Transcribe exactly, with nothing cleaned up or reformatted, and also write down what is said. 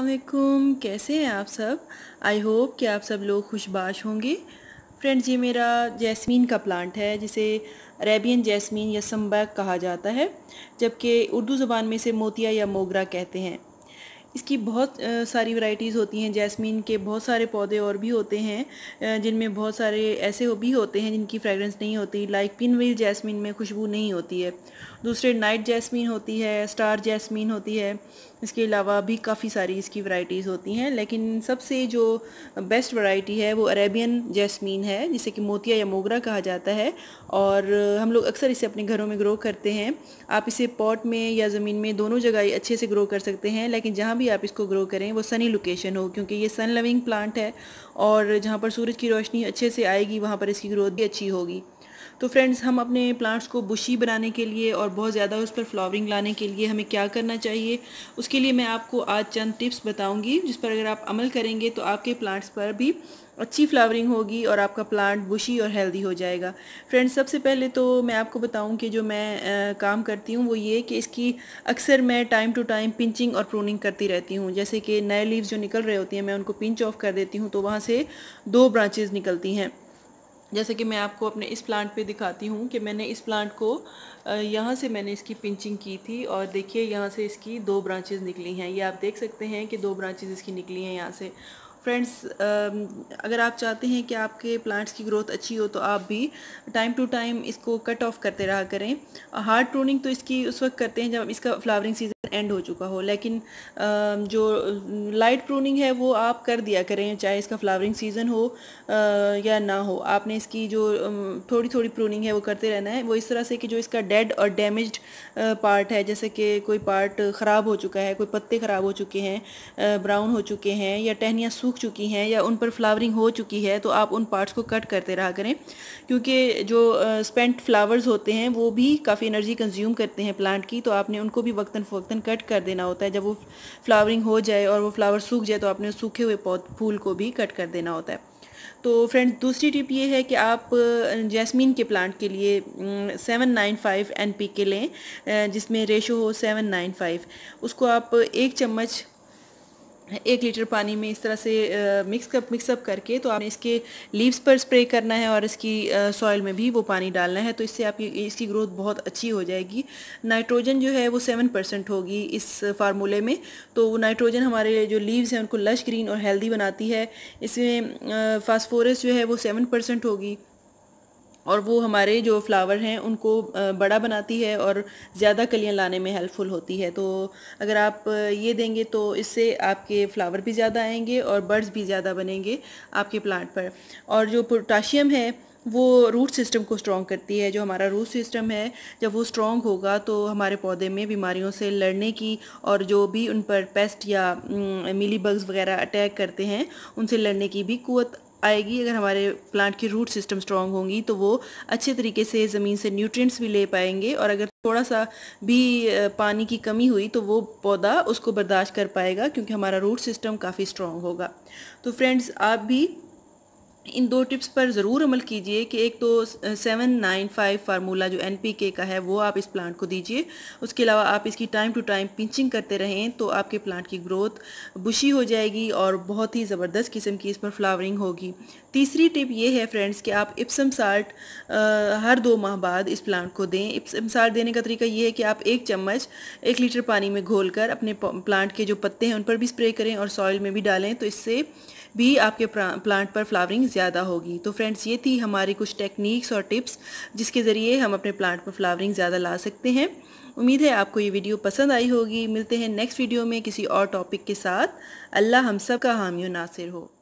अस्सलामुअलैकुम, कैसे हैं आप सब। आई होप कि आप सब लोग खुशबाश होंगे। फ्रेंड्स, ये मेरा जैस्मीन का प्लांट है जिसे अरेबियन जैस्मीन या संबैक कहा जाता है, जबकि उर्दू ज़बान में इसे मोतिया या मोगरा कहते हैं। इसकी बहुत आ, सारी वैरायटीज़ होती हैं। जैस्मीन के बहुत सारे पौधे और भी होते हैं जिनमें बहुत सारे ऐसे हो भी होते हैं जिनकी फ्रेगरेंस नहीं होती, लाइक पिनवील जैस्मीन में खुशबू नहीं होती है। दूसरे नाइट जैस्मीन होती है, स्टार जैस्मीन होती है, इसके अलावा भी काफ़ी सारी इसकी वैरायटीज़ होती हैं, लेकिन सबसे जो बेस्ट वैरायटी है वो अरेबियन जैस्मीन है, जिसे कि मोतिया या मोगरा कहा जाता है। और हम लोग अक्सर इसे अपने घरों में ग्रो करते हैं। आप इसे पॉट में या ज़मीन में दोनों जगह अच्छे से ग्रो कर सकते हैं, लेकिन जहाँ भी आप इसको ग्रो करें वो सनी लोकेशन हो, क्योंकि ये सन लविंग प्लांट है और जहाँ पर सूरज की रोशनी अच्छे से आएगी वहाँ पर इसकी ग्रोथ भी अच्छी होगी। तो फ्रेंड्स, हम अपने प्लांट्स को बुशी बनाने के लिए और बहुत ज़्यादा उस पर फ्लावरिंग लाने के लिए हमें क्या करना चाहिए, उसके लिए मैं आपको आज चंद टिप्स बताऊंगी, जिस पर अगर आप अमल करेंगे तो आपके प्लांट्स पर भी अच्छी फ्लावरिंग होगी और आपका प्लांट बुशी और हेल्दी हो जाएगा। फ्रेंड्स, सबसे पहले तो मैं आपको बताऊं कि जो मैं आ, काम करती हूं वो ये कि इसकी अक्सर मैं टाइम टू टाइम पिंचिंग और प्रूनिंग करती रहती हूं। जैसे कि नए लीव्स जो निकल रहे होते हैं मैं उनको पिंच ऑफ कर देती हूं, तो वहाँ से दो ब्रांचेज़ निकलती हैं। जैसे कि मैं आपको अपने इस प्लांट पे दिखाती हूँ कि मैंने इस प्लांट को यहाँ से मैंने इसकी पिंचिंग की थी और देखिए यहाँ से इसकी दो ब्रांचेज़ निकली हैं। ये आप देख सकते हैं कि दो ब्रांचेज़ इसकी निकली हैं यहाँ से। फ्रेंड्स, अगर आप चाहते हैं कि आपके प्लांट्स की ग्रोथ अच्छी हो तो आप भी टाइम टू टाइम इसको कट ऑफ करते रहा करें। हार्ड प्रूनिंग तो इसकी उस वक्त करते हैं जब इसका फ्लावरिंग सीज़न एंड हो चुका हो, लेकिन जो लाइट प्रूनिंग है वो आप कर दिया करें, चाहे इसका फ्लावरिंग सीज़न हो या ना हो। आपने इसकी जो थोड़ी थोड़ी प्रूनिंग है वो करते रहना है, वो इस तरह से कि जो इसका डेड और डैमेज्ड पार्ट है, जैसे कि कोई पार्ट ख़राब हो चुका है, कोई पत्ते ख़राब हो चुके हैं, ब्राउन हो चुके हैं, या टहनियाँ सूख चुकी हैं, या उन पर फ्लावरिंग हो चुकी है, तो आप उन पार्ट्स को कट करते रहा करें, क्योंकि जो स्पेंट फ्लावर्स होते हैं वो भी काफ़ी एनर्जी कंज्यूम करते हैं प्लांट की, तो आपने उनको भी वक्तन फ़वक्तन कट कर देना होता है। जब वो फ्लावरिंग हो जाए और वो फ्लावर सूख जाए तो आपने सूखे हुए पौध फूल को भी कट कर देना होता है। तो फ्रेंड्स, दूसरी टिप ये है कि आप जैस्मीन के प्लांट के लिए seven nine five N P K लें, जिसमें रेशो हो सेवन नाइन फाइव। उसको आप एक चम्मच एक लीटर पानी में इस तरह से मिक्सअप मिक्सअप करके तो आपने इसके लीव्स पर स्प्रे करना है और इसकी सॉइल में भी वो पानी डालना है, तो इससे आपकी इसकी ग्रोथ बहुत अच्छी हो जाएगी। नाइट्रोजन जो है वो सेवन परसेंट होगी इस फार्मूले में, तो वो नाइट्रोजन हमारे जो लीव्स हैं उनको लश ग्रीन और हेल्दी बनाती है। इसमें फास्फोरस जो है वो सेवन परसेंट होगी और वो हमारे जो फ्लावर हैं उनको बड़ा बनाती है और ज़्यादा कलियां लाने में हेल्पफुल होती है। तो अगर आप ये देंगे तो इससे आपके फ्लावर भी ज़्यादा आएंगे और बर्ड्स भी ज़्यादा बनेंगे आपके प्लांट पर। और जो पोटाशियम है वो रूट सिस्टम को स्ट्रॉन्ग करती है। जो हमारा रूट सिस्टम है जब वो स्ट्रॉन्ग होगा तो हमारे पौधे में बीमारियों से लड़ने की और जो भी उन पर पेस्ट या मिली बग्स वगैरह अटैक करते हैं उनसे लड़ने की भी क़ुव्वत आएगी। अगर हमारे प्लांट की रूट सिस्टम स्ट्रांग होंगी तो वो अच्छे तरीके से ज़मीन से न्यूट्रिएंट्स भी ले पाएंगे, और अगर थोड़ा सा भी पानी की कमी हुई तो वो पौधा उसको बर्दाश्त कर पाएगा, क्योंकि हमारा रूट सिस्टम काफ़ी स्ट्रांग होगा। तो फ्रेंड्स, आप भी इन दो टिप्स पर ज़रूर अमल कीजिए कि एक तो सेवन नाइन फाइव फार्मूला जो एन पी के का है वो आप इस प्लांट को दीजिए, उसके अलावा आप इसकी टाइम टू टाइम पिंचिंग करते रहें तो आपके प्लांट की ग्रोथ बुशी हो जाएगी और बहुत ही ज़बरदस्त किस्म की इस पर फ्लावरिंग होगी। तीसरी टिप ये है फ्रेंड्स कि आप इप्सम साल्ट हर दो माह बाद इस प्लांट को दें। इप्सम साल्ट देने का तरीका ये है कि आप एक चम्मच एक लीटर पानी में घोल कर अपने प्लांट के जो पत्ते हैं उन पर भी स्प्रे करें और सॉइल में भी डालें, तो इससे भी आपके प्लांट पर फ्लावरिंग ज़्यादा होगी। तो फ्रेंड्स, ये थी हमारी कुछ टेक्निक्स और टिप्स जिसके ज़रिए हम अपने प्लांट पर फ्लावरिंग ज़्यादा ला सकते हैं। उम्मीद है आपको ये वीडियो पसंद आई होगी। मिलते हैं नेक्स्ट वीडियो में किसी और टॉपिक के साथ। अल्लाह हम सब का हामी और नासिर हो।